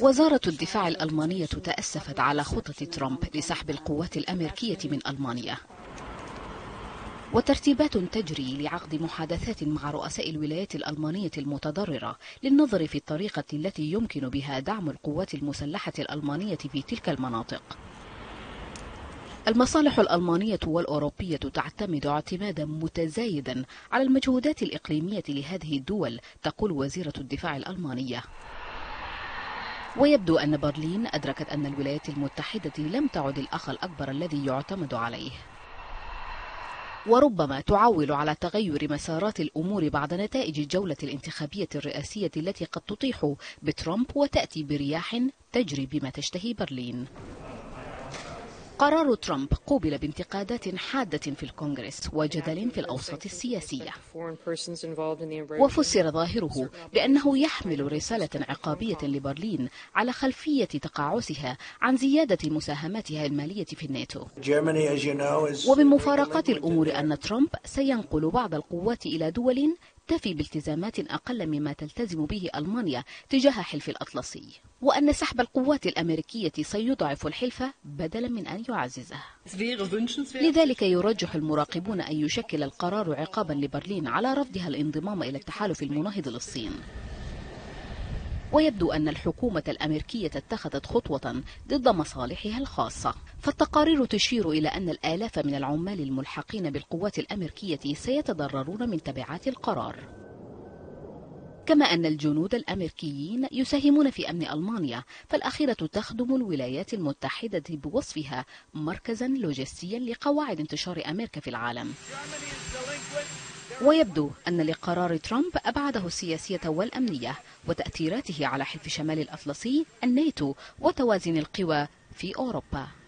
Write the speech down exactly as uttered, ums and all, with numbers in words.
وزارة الدفاع الألمانية تأسفت على خطة ترامب لسحب القوات الأمريكية من ألمانيا، وترتيبات تجري لعقد محادثات مع رؤساء الولايات الألمانية المتضررة للنظر في الطريقة التي يمكن بها دعم القوات المسلحة الألمانية في تلك المناطق. المصالح الألمانية والأوروبية تعتمد اعتمادا متزايدا على المجهودات الإقليمية لهذه الدول، تقول وزيرة الدفاع الألمانية. ويبدو أن برلين أدركت أن الولايات المتحدة لم تعد الأخ الأكبر الذي يعتمد عليه، وربما تعول على تغير مسارات الأمور بعد نتائج الجولة الانتخابية الرئاسية التي قد تطيح بترامب وتأتي برياح تجري بما تشتهي برلين. قرار ترامب قوبل بانتقادات حادة في الكونغرس وجدل في الأوساط السياسية، وفسر ظاهره بأنه يحمل رسالة عقابية لبرلين على خلفية تقاعسها عن زيادة مساهماتها المالية في الناتو. ومن مفارقات الأمور أن ترامب سينقل بعض القوات إلى دول تفي بالتزامات أقل مما تلتزم به ألمانيا تجاه حلف الأطلسي، وأن سحب القوات الأمريكية سيضعف الحلف بدلا من أن يعززه. لذلك يرجح المراقبون أن يشكل القرار عقابا لبرلين على رفضها الانضمام إلى التحالف المناهض للصين. ويبدو أن الحكومة الأمريكية اتخذت خطوة ضد مصالحها الخاصة، فالتقارير تشير إلى أن الآلاف من العمال الملحقين بالقوات الأمريكية سيتضررون من تبعات القرار، كما أن الجنود الأمريكيين يساهمون في أمن ألمانيا، فالأخيرة تخدم الولايات المتحدة بوصفها مركزا لوجستيا لقواعد انتشار أمريكا في العالم. ويبدو أن لقرار ترامب أبعاده السياسية والأمنية وتأثيراته على حلف شمال الأطلسي، الناتو، وتوازن القوى في أوروبا.